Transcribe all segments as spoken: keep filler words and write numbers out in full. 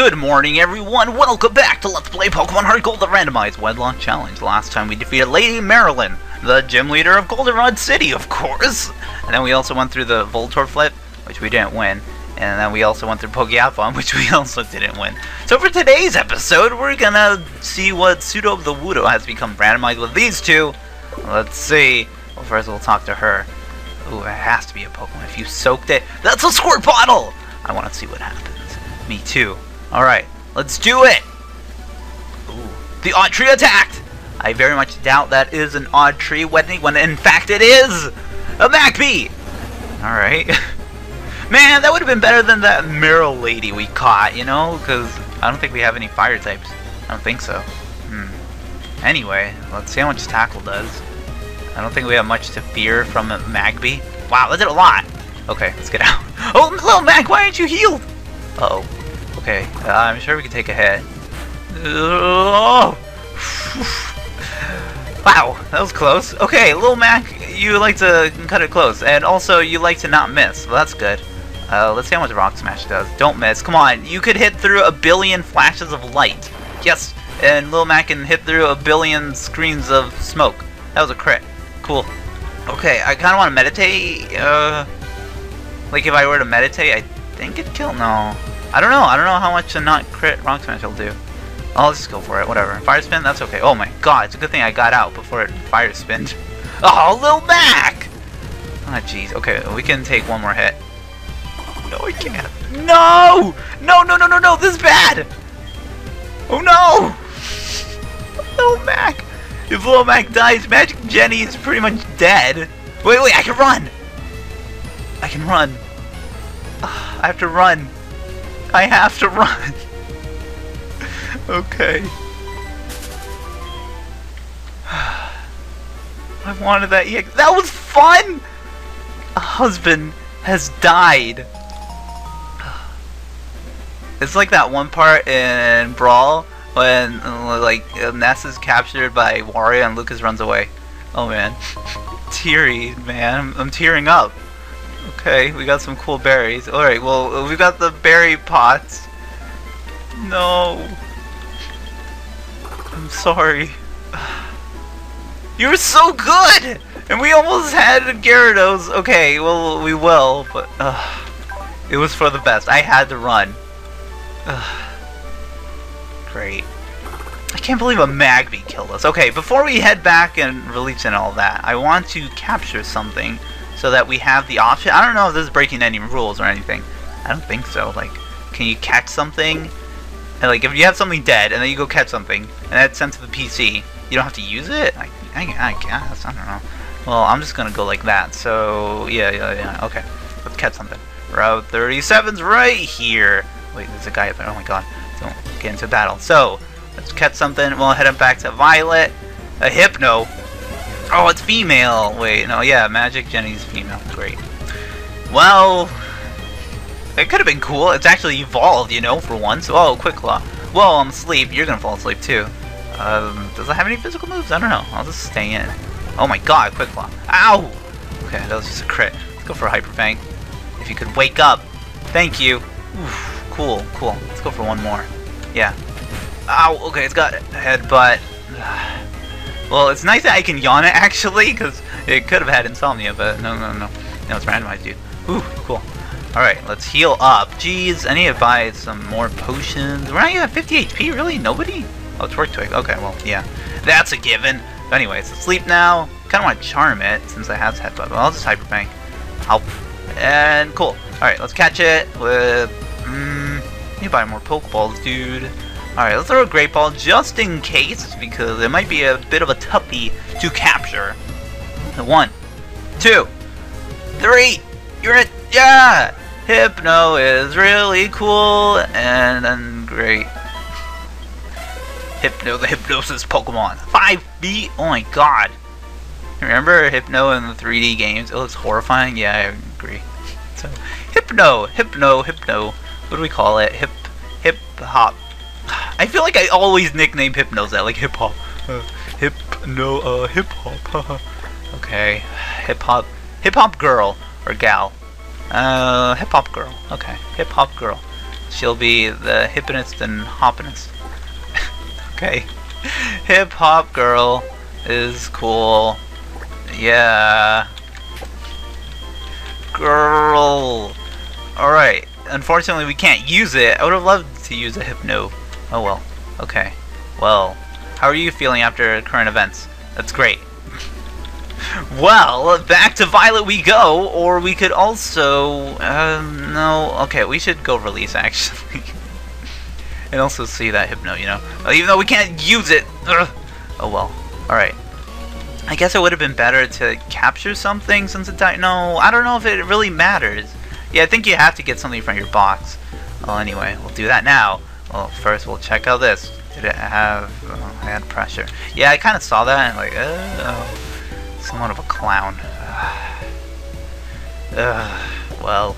Good morning, everyone! Welcome back to Let's Play Pokemon Heart Gold, the Randomized Wedlock Challenge. Last time we defeated Lady Marilyn, the gym leader of Goldenrod City, of course! And then we also went through the Voltorb Flip, which we didn't win. And then we also went through Pokeapon, which we also didn't win. So for today's episode, we're gonna see what Pseudo of the Wudo has become randomized with these two. Let's see. Well, first we'll talk to her. Ooh, it has to be a Pokemon. If you soaked it, that's a Squirt Bottle! I want to see what happens. Me too. Alright, let's do it! Ooh. The odd tree attacked! I very much doubt that is an odd tree when, when in fact it is! A Magpie! Alright. Man, that would have been better than that Meryl Lady we caught, you know? Because I don't think we have any fire types. I don't think so. Hmm. Anyway, let's see how much Tackle does. I don't think we have much to fear from a Magpie. Wow, that did a lot! Okay, let's get out. Oh, Lil Mac, why aren't you healed? Uh oh. Okay, uh, I'm sure we can take a hit. Oh! Wow, that was close. Okay, Lil Mac, you like to cut it close, and also you like to not miss. Well, that's good. Uh, let's see how much Rock Smash does. Don't miss. Come on, you could hit through a billion flashes of light. Yes, and Lil Mac can hit through a billion screens of smoke. That was a crit. Cool. Okay, I kind of want to meditate. Uh, like if I were to meditate, I think it'd kill. No. I don't know. I don't know how much a not crit Rock Smash will do. I'll just go for it. Whatever. Fire Spin? That's okay. Oh my god. It's a good thing I got out before it Fire Spinned. Oh, Lil Mac! Ah, oh, jeez. Okay, we can take one more hit. No, we can't. No! No, no, no, no, no! This is bad! Oh no! Lil Mac! If Lil Mac dies, Magic Jenny is pretty much dead. Wait, wait! I can run! I can run. I have to run. I have to run. Okay. I wanted that E X. That was fun! A husband has died. It's like that one part in Brawl when like Ness is captured by Wario and Lucas runs away. Oh man. Teary, man. I'm tearing up. Okay, we got some cool berries. Alright, well, we got the berry pots. No. I'm sorry. You were so good! And we almost had a Gyarados. Okay, well, we will, but uh, it was for the best. I had to run. Uh, great. I can't believe a Magby killed us. Okay, before we head back and release and all that, I want to capture something. So that we have the option. I don't know if this is breaking any rules or anything. I don't think so. Like, can you catch something? And like, if you have something dead and then you go catch something, and that's sent to the P C, you don't have to use it? I, I, I guess. I don't know. Well, I'm just gonna go like that. So, yeah, yeah, yeah. Okay. Let's catch something. Route thirty-seven's right here. Wait, there's a guy up there. Oh my god. Don't get into battle. So, let's catch something. We'll head up back to Violet. A Hypno. Oh, it's female! Wait, no, yeah, Magic Jenny's female. Great. Well, it could have been cool. It's actually evolved, you know, for once. Oh, Quick Claw. Well, I'm asleep. You're gonna fall asleep, too. Um, does it have any physical moves? I don't know. I'll just stay in. Oh my god, Quick Claw. Ow! Okay, that was just a crit. Let's go for a Hyper Fang. If you could wake up. Thank you. Oof, cool, cool. Let's go for one more. Yeah. Ow, okay, it's got a headbutt. Well, it's nice that I can yawn it, actually, because it could have had insomnia, but no, no, no. No, it's randomized, dude. Ooh, cool. Alright, let's heal up. Jeez, I need to buy some more potions. We're not even at fifty H P, really? Nobody? Oh, Twerk Twig. Okay, well, yeah. That's a given. But anyway, it's asleep now. Kind of want to charm it, since I have headbutt. Well, I'll just Hyper Fang. Help. And cool. Alright, let's catch it with... Mmm... I need to buy more Pokeballs, dude. Alright, let's throw a Great Ball just in case, because it might be a bit of a toughie to capture. One, two, three, you're it, yeah! Hypno is really cool, and then great. Hypno, the Hypnosis Pokemon. Five feet, oh my god. Remember Hypno in the three D games? It looks horrifying, yeah, I agree. So, Hypno, Hypno, Hypno, what do we call it? Hip, hip hop. I feel like I always nickname Hypnos that, like hip hop. Uh, hip no, uh, hip hop. Okay, hip hop, hip hop girl or gal. Uh, hip hop girl. Okay, hip hop girl. She'll be the hippinest and hoppinest. Okay. Hip hop girl is cool. Yeah. Girl. Alright. Unfortunately, we can't use it. I would have loved to use a Hypno. Oh well. Okay. Well, how are you feeling after current events? That's great. Well, back to Violet we go, or we could also... Um, no, okay, we should go release, actually. And also see that Hypno, you know? Uh, even though we can't use it! Ugh. Oh well. Alright. I guess it would have been better to capture something since it died. No, I don't know if it really matters. Yeah, I think you have to get something from your box. Well, anyway, we'll do that now. Well, first we'll check out this. Did it have... Oh, I had pressure. Yeah, I kind of saw that and like, oh... Somewhat of a clown. Ugh. Ugh. Well,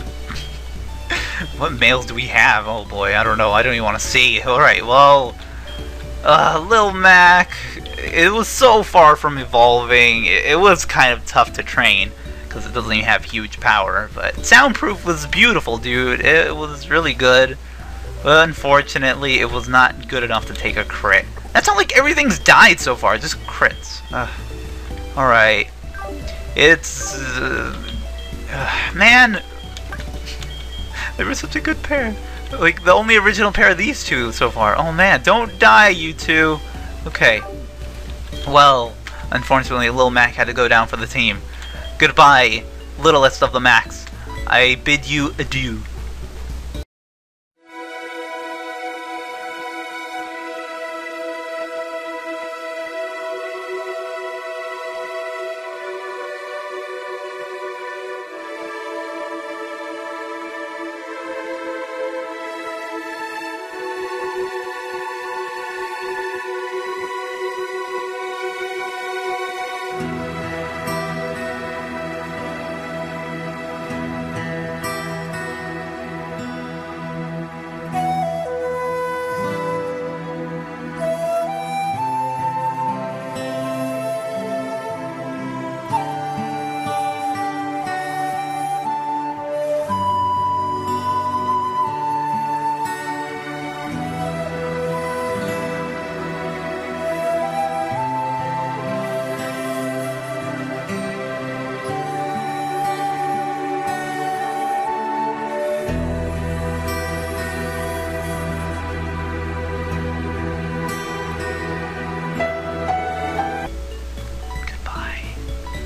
what males do we have? Oh boy, I don't know. I don't even want to see. Alright, well, uh, Lil Mac, it was so far from evolving. It, it was kind of tough to train because it doesn't even have huge power. But Soundproof was beautiful, dude. It was really good. But unfortunately, it was not good enough to take a crit. That's not like everything's died so far, just crits. Ugh. Alright, it's, uh, uh, man, they were such a good pair, like the only original pair of these two so far. Oh man, don't die you two. Okay, well, unfortunately Lil Mac had to go down for the team. Goodbye, littlest of the Macs, I bid you adieu.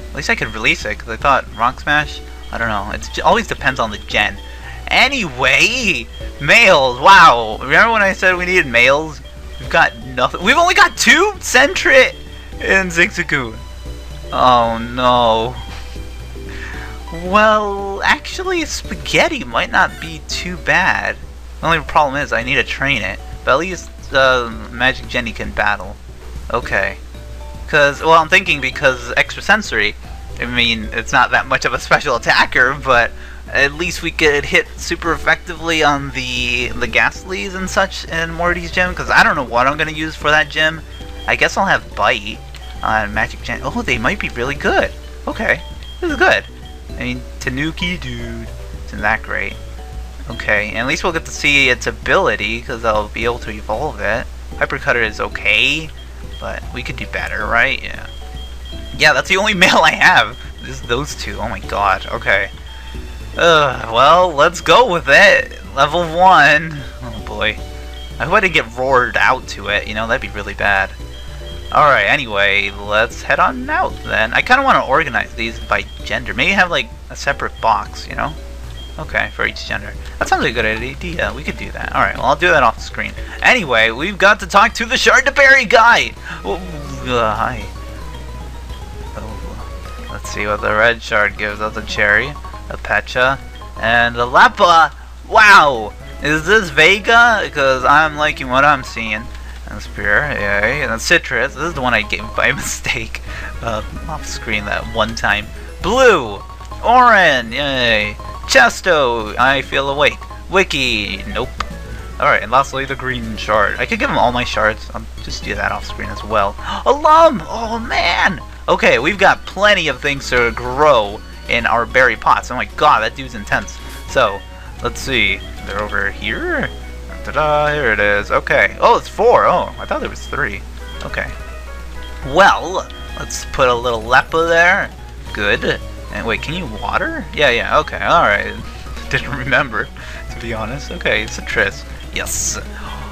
At least I could release it, because I thought Rock Smash, I don't know, it always depends on the gen. Anyway, males, wow, remember when I said we needed males? We've got nothing, we've only got two, Sentret and Zigzagoon. Oh no. Well, actually Spaghetti might not be too bad. The only problem is I need to train it, but at least uh, Magic Jenny can battle. Okay. Because, well, I'm thinking because extrasensory, I mean, it's not that much of a special attacker, but at least we could hit super effectively on the the Ghastlies and such in Morty's gym, because I don't know what I'm going to use for that gym. I guess I'll have Bite on Magic Gen. Oh, they might be really good. Okay, this is good. I mean, Tanuki, dude, isn't that great? Okay, and at least we'll get to see its ability, because I'll be able to evolve it. Hypercutter is okay. But we could do better, right? Yeah. Yeah, that's the only male I have. Just those two. Oh my god. Okay. Ugh, well, let's go with it. Level one. Oh boy. I hope I didn't get roared out to it. You know, that'd be really bad. Alright, anyway, let's head on out then. I kind of want to organize these by gender. Maybe have like a separate box, you know? Okay, for each gender. That sounds like a good idea. We could do that. Alright, well, I'll do that off the screen. Anyway, we've got to talk to the Chardaberry guy! Oh, uh, hi. Oh, let's see what the red shard gives us. A cherry, a Pecha, and a Lappa! Wow! Is this Vega? Because I'm liking what I'm seeing. And a Spear, yay. And a Citrus. This is the one I gave by mistake. Uh, off screen that one time. Blue! Oran! Yay! Chesto, I feel awake. Wiki, nope. Alright, and lastly the green shard. I could give him all my shards. I'll just do that off screen as well. Alum! Oh man! Okay, we've got plenty of things to grow in our berry pots. Oh my god, that dude's intense. So, let's see. They're over here? da-da, here it is. Okay. Oh, it's four. Oh, I thought there was three. Okay. Well, let's put a little Lepa there. Good. And wait, can you water? Yeah, yeah, okay, alright. Didn't remember, to be honest. Okay, Citrus. Yes.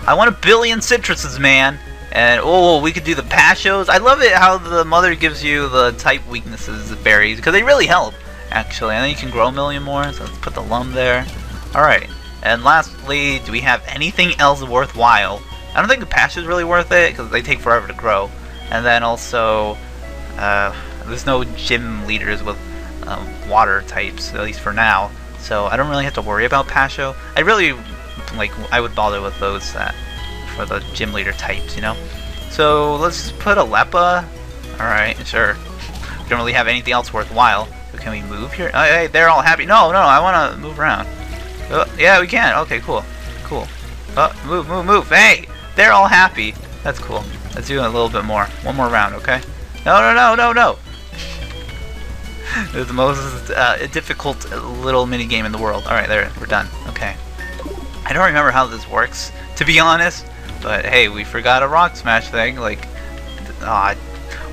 I want a billion Citruses, man. And, oh, we could do the Pashos. I love it how the mother gives you the type weaknesses, the berries, because they really help, actually. And then you can grow a million more, so let's put the Lum there. Alright. And lastly, do we have anything else worthwhile? I don't think the Pashos is really worth it, because they take forever to grow. And then also, uh, there's no gym leaders with um, water types, at least for now. So I don't really have to worry about Pasho. I really, like, I would bother with those that, for the gym leader types, you know? So let's just put a Lepa. Alright, sure. We don't really have anything else worthwhile. So can we move here? Oh, hey, they're all happy. No, no, I want to move around. Uh, yeah, we can. Okay, cool. Cool. Uh, move, move, move. Hey! They're all happy. That's cool. Let's do a little bit more. One more round, okay? No, no, no, no, no! It's the most uh, difficult little minigame in the world. Alright, there, we're done. Okay. I don't remember how this works, to be honest. But hey, we forgot a Rock Smash thing. Like, uh,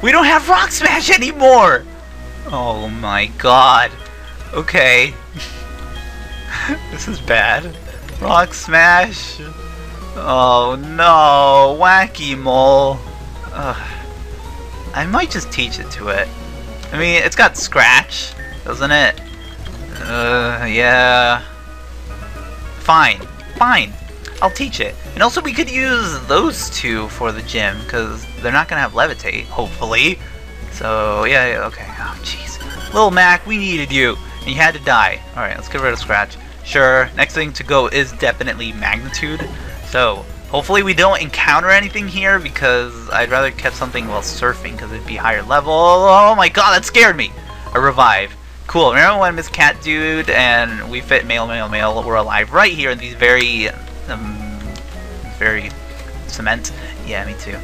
we don't have Rock Smash anymore! Oh my god. Okay. This is bad. Rock Smash. Oh no, Wacky Mole. Ugh. I might just teach it to it. I mean, it's got Scratch, doesn't it? Uh, yeah. Fine, fine. I'll teach it. And also, we could use those two for the gym because they're not gonna have Levitate, hopefully. So yeah, yeah okay. Oh, jeez. Lil Mac, we needed you, and you had to die. All right, let's get rid of Scratch. Sure. Next thing to go is definitely Magnitude. So hopefully we don't encounter anything here because I'd rather kept something while surfing because it'd be higher level. Oh my god, that scared me! A revive. Cool, remember when Miss Cat Dude and We Fit Male Male Male were alive right here in these very... Um, very... cement? Yeah, me too.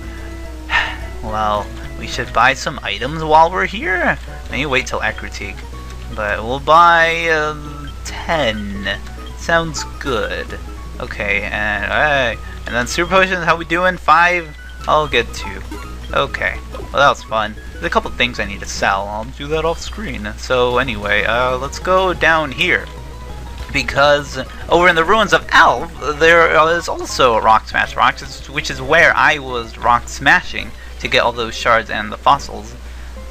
Well, we should buy some items while we're here? Maybe wait till Accrutique. But we'll buy... Um, ten. Sounds good. Okay, and alright. And then Super Potions, how we doing? Five? I'll get two. Okay. Well, that was fun. There's a couple things I need to sell. I'll do that off screen. So anyway, uh, let's go down here. Because over in the ruins of Alv, there is also a Rock Smash Rocks, which is where I was rock smashing to get all those shards and the fossils.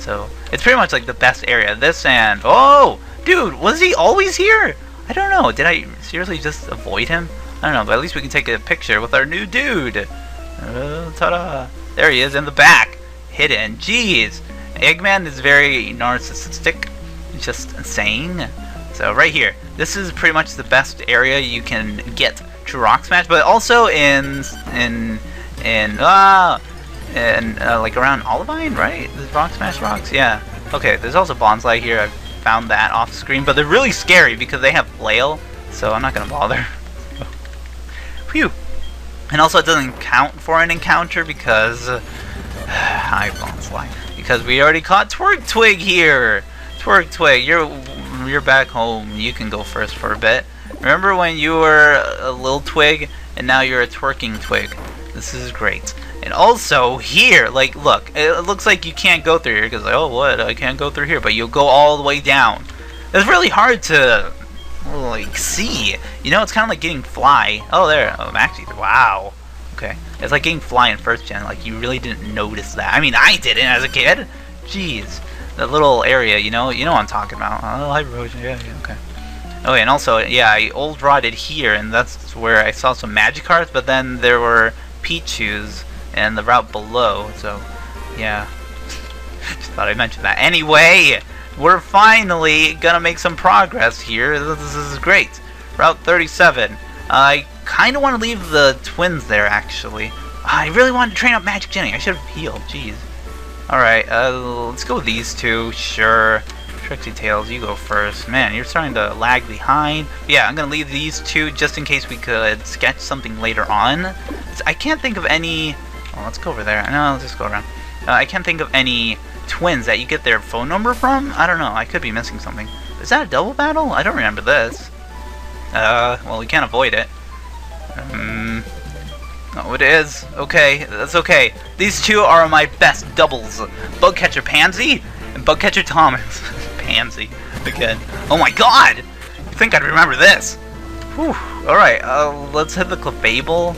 So it's pretty much like the best area. This and... Oh! Dude, was he always here? I don't know. Did I seriously just avoid him? I don't know, but at least we can take a picture with our new dude. Uh, ta-da! There he is in the back, hidden. Jeez, Eggman is very narcissistic. Just saying. So right here, this is pretty much the best area you can get to Rock Smash, but also in in in ah and uh, like around Olivine, right? There's Rock Smash rocks. Yeah. Okay. There's also Bonsly here. I found that off screen, but they're really scary because they have flail, so I'm not gonna bother. Phew. And also it doesn't count for an encounter because uh, I Bonsly. Because we already caught Twerk Twig here. Twerk Twig, you're you're back home. You can go first for a bit. Remember when you were a little twig and now you're a twerking twig? This is great. And also here, like look, it looks like you can't go through here because like oh what I can't go through here, but you'll go all the way down. It's really hard to like see, you know, it's kind of like getting fly. Oh, there. Oh, actually, wow. Okay, it's like getting fly in first gen. Like you really didn't notice that. I mean, I didn't as a kid. Jeez, that little area. You know, you know what I'm talking about. Oh, high erosion. Yeah, yeah. Okay. Oh, and also, yeah, I old rotted here, and that's where I saw some Magikarps. But then there were Pichus and the route below. So, yeah. Just thought I'd mention that. Anyway. We're finally gonna make some progress here. This is great. Route thirty-seven. Uh, I kind of want to leave the twins there, actually. I really wanted to train up Magic Jenny. I should have healed. Jeez. Alright, uh, let's go with these two. Sure. Trixie Tails, you go first. Man, you're starting to lag behind. But yeah, I'm gonna leave these two just in case we could sketch something later on. I can't think of any... Oh, let's go over there. No, let's just go around. Uh, I can't think of any... twins that you get their phone number from? I don't know, I could be missing something. Is that a double battle? I don't remember this. Uh, well, we can't avoid it. Um, Oh, it is. Okay, that's okay. These two are my best doubles. Bugcatcher Pansy and Bugcatcher Thomas. Pansy. Again. Oh my god! You'd think I'd remember this. Whew. Alright, uh, let's hit the Clefable.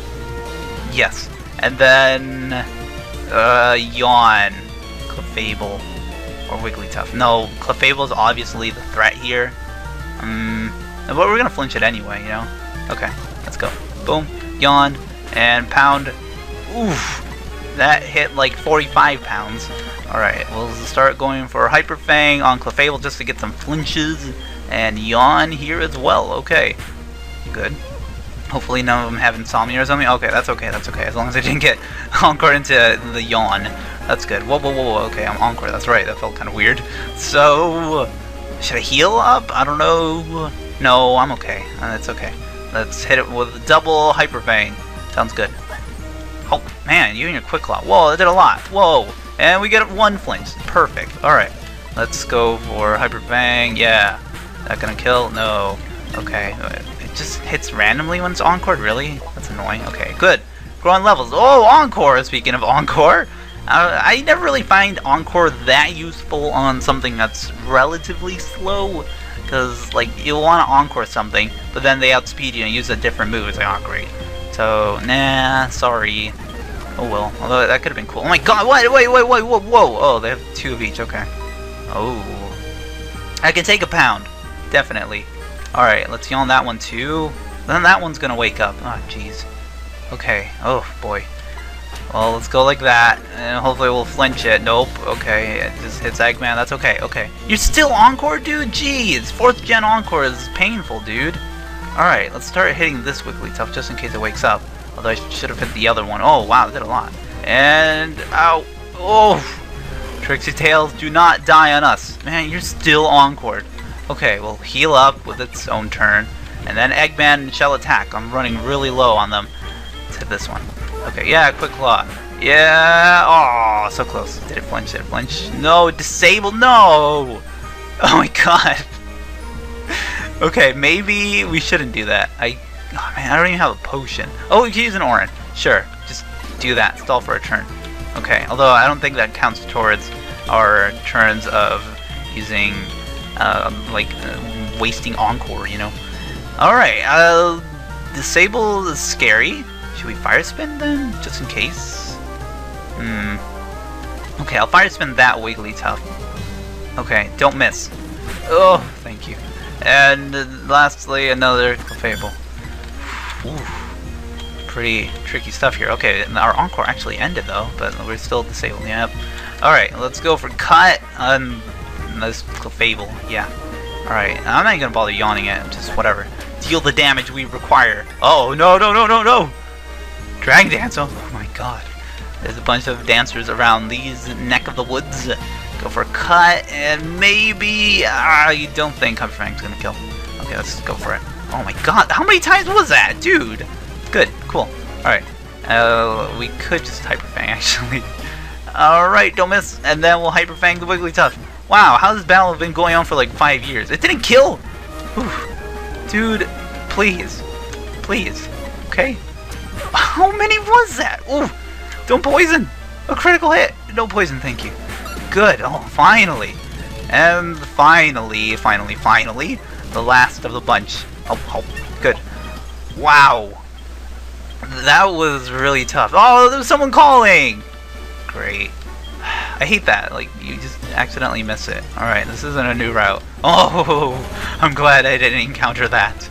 Yes. And then... Uh, Yawn. Clefable. Or Wigglytuff. No, Clefable's obviously the threat here. Um, but we're gonna flinch it anyway, you know? Okay, let's go. Boom. Yawn. And pound. Oof. That hit like forty-five pounds. Alright, we'll start going for Hyper Fang on Clefable just to get some flinches. And Yawn here as well. Okay. Good. Hopefully none of them have insomnia or something. Okay, that's okay, that's okay. As long as I didn't get Encore into the Yawn. That's good. Whoa, whoa, whoa, whoa. Okay, I'm Encore. That's right. That felt kind of weird. So... Should I heal up? I don't know. No, I'm okay. That's okay. Let's hit it with a double Hyper Fang. Sounds good. Oh, man, you and your Quick Claw. Whoa, that did a lot. Whoa. And we get one flinch. Perfect. Alright. Let's go for Hyper Fang. Yeah. That gonna kill? No. Okay. It just hits randomly when it's Encore? Really? That's annoying. Okay, good. Growing levels. Oh, Encore! Speaking of Encore, uh, I never really find Encore that useful on something that's relatively slow. Because, like, you'll want to Encore something, but then they outspeed you and use a different move to Encore. So, nah, sorry. Oh well. Although that could have been cool. Oh my god, wait, wait, wait, wait, whoa, whoa. Oh, they have two of each, okay. Oh. I can take a pound. Definitely. Alright, let's yawn that one too. Then that one's gonna wake up. Oh, jeez. Okay. Oh, boy. Well, let's go like that. And hopefully we'll flinch it. Nope. Okay. It just hits Eggman. That's okay. Okay. You're still Encore, dude? Jeez. Fourth gen Encore is painful, dude. Alright, let's start hitting this Wigglytuff just in case it wakes up. Although I should have hit the other one. Oh, wow, that did a lot. And, ow. Oh. Trixie Tails, do not die on us. Man, you're still Encored. Okay, we'll heal up with its own turn. And then Eggman shall attack. I'm running really low on them. Let's hit this one. Okay, yeah, Quick Claw. Yeah. Oh, so close. Did it flinch? Did it flinch? No, disable. No. Oh, my God. Okay, maybe we shouldn't do that. I, oh man, I don't even have a potion. Oh, you can use an Oran. Sure, just do that. Stall for a turn. Okay, although I don't think that counts towards our turns of using, uh, like, uh, wasting Encore, you know? Alright, uh, disable is scary. Should we Fire Spin then, just in case? Hmm. Okay, I'll Fire Spin that Wigglytuff. Okay, don't miss. Oh, thank you. And lastly, another Clefable. Ooh, pretty tricky stuff here. Okay, our Encore actually ended though, but we're still disabled. Yep. Alright, let's go for Cut on this Clefable. Yeah. Alright, I'm not even gonna bother yawning it. Just whatever. Deal the damage we require. Oh, no, no, no, no, no! Dragon Dance. Oh, oh my god. There's a bunch of dancers around these neck of the woods. Go for a Cut, and maybe... Uh, you don't think Hyper Fang's gonna kill. Okay, let's go for it. Oh my god, how many times was that? Dude! Good, cool. Alright. Uh, we could just Hyper Fang, actually. Alright, don't miss. And then we'll Hyper Fang the Wigglytuff. Wow, how's this battle been going on for like five years? It didn't kill! Oof. Dude, please. Please. Okay. How many was that? Oof. Don't poison! A critical hit! No poison, thank you. Good. Oh, finally. And finally, finally, finally, the last of the bunch. Oh, oh, good. Wow. That was really tough. Oh, there was someone calling! Great. I hate that. Like, you just accidentally miss it. Alright, this isn't a new route. Oh, I'm glad I didn't encounter that.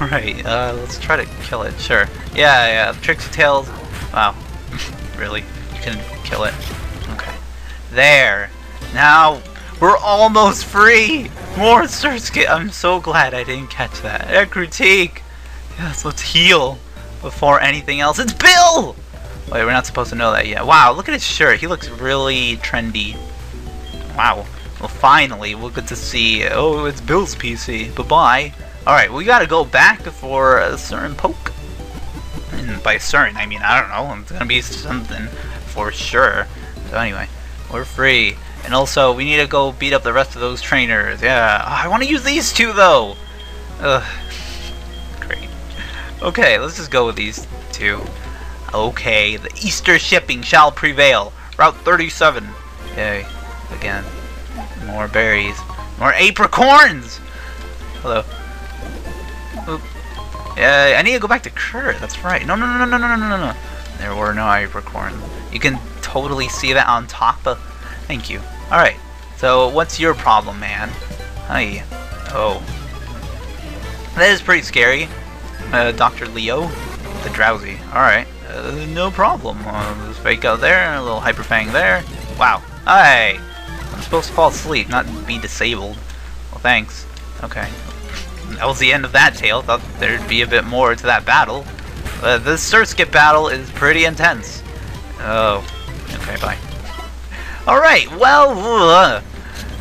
Alright, uh, let's try to kill it. Sure. Yeah, yeah. Trixie Tails. Wow. Really? You can kill it. There. Now, we're almost free! More Surskit! I'm so glad I didn't catch that. A critique! Yes, let's heal before anything else. It's Bill! Wait, we're not supposed to know that yet. Wow, look at his shirt. He looks really trendy. Wow. Well, finally, we'll get to see... Oh, it's Bill's P C. Bye-bye. Alright, we gotta go back for a certain poke. And by certain, I mean, I don't know. It's gonna be something for sure. So anyway... We're free. And also, we need to go beat up the rest of those trainers. Yeah. Oh, I want to use these two, though! Ugh. Great. Okay, let's just go with these two. Okay, the Easter shipping shall prevail. Route thirty-seven. Okay, again. More berries. More apricorns! Hello. Oop. Yeah, I need to go back to Kurt, that's right. No, no, no, no, no, no, no, no. There were no apricorns. You can totally see that on top of... Thank you. Alright, so what's your problem, man? Hi. Oh. That is pretty scary. Uh, Doctor Leo, the drowsy. Alright, uh, no problem. Uh, there's a fake out there, a little Hyper Fang there. Wow. Hi! I'm supposed to fall asleep, not be disabled. Well, thanks. Okay. That was the end of that tale. Thought there'd be a bit more to that battle. Uh, this surskip battle is pretty intense. Oh. Okay, bye. Alright, well, uh,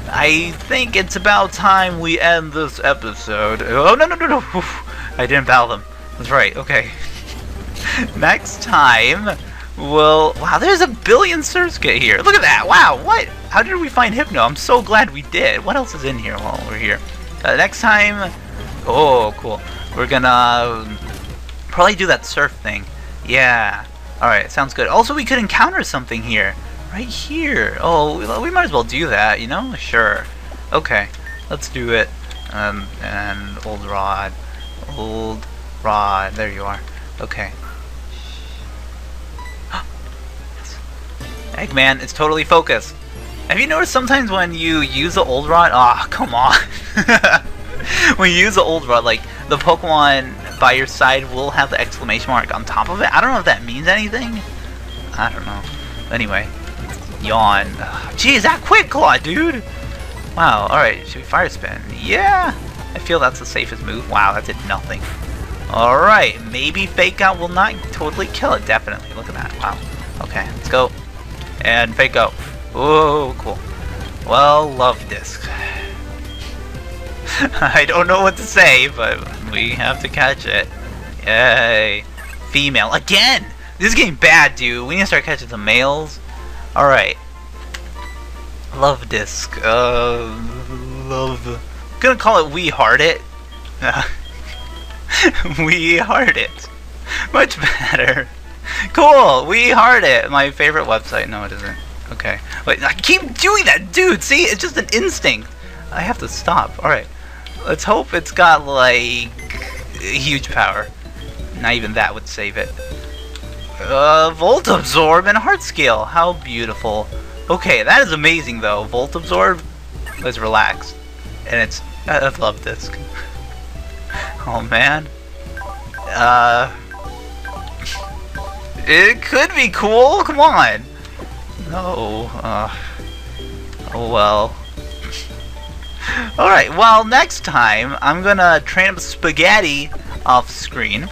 I think it's about time we end this episode. Oh, no, no, no, no. I didn't battle them. That's right, okay. Next time, we'll... Wow, there's a billion surskip here. Look at that. Wow, what? How did we find Hypno? I'm so glad we did. What else is in here while we're here? Uh, next time... Oh, cool. We're gonna probably do that surf thing. Yeah. Alright, sounds good. Also, we could encounter something here. Right here. Oh, we might as well do that, you know? Sure. Okay. Let's do it. Um, and old rod. Old rod. There you are. Okay. Eggman, it's totally focused. Have you noticed sometimes when you use the old rod? Ah, oh, come on. When you use the old rod, like, the Pokemon by your side will have the exclamation mark on top of it. I don't know if that means anything. I don't know. Anyway. Yawn. Ugh. Jeez, that Quick Claw, dude! Wow, alright. Should we Fire Spin? Yeah! I feel that's the safest move. Wow, that did nothing. Alright, maybe Fake Out will not totally kill it. Definitely. Look at that. Wow. Okay, let's go. And Fake Out. Oh, cool. Well, Love Disc. I don't know what to say, but we have to catch it. Yay. Female. Again! This is getting bad, dude. We need to start catching the males. Alright. Love Disc. Uh, love. Gonna call it We Heart It. We Heart It. Much better. Cool. We Heart It. My favorite website. No, it isn't. Okay. Wait, I keep doing that, dude. See? It's just an instinct. I have to stop. Alright. Let's hope it's got, like, huge power. Not even that would save it. Uh, Volt Absorb and Heart Scale. How beautiful. Okay, that is amazing, though. Volt Absorb is relaxed. And it's... I love this. Oh, man. Uh... It could be cool. Come on. No. Uh... Oh, well. Alright, well, next time, I'm gonna train up Spaghetti off-screen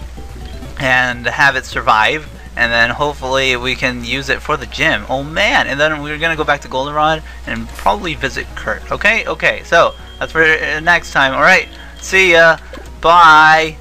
and have it survive, and then hopefully we can use it for the gym. Oh, man! And then we're gonna go back to Goldenrod and probably visit Kurt. Okay? Okay, so, that's for next time. Alright, see ya! Bye!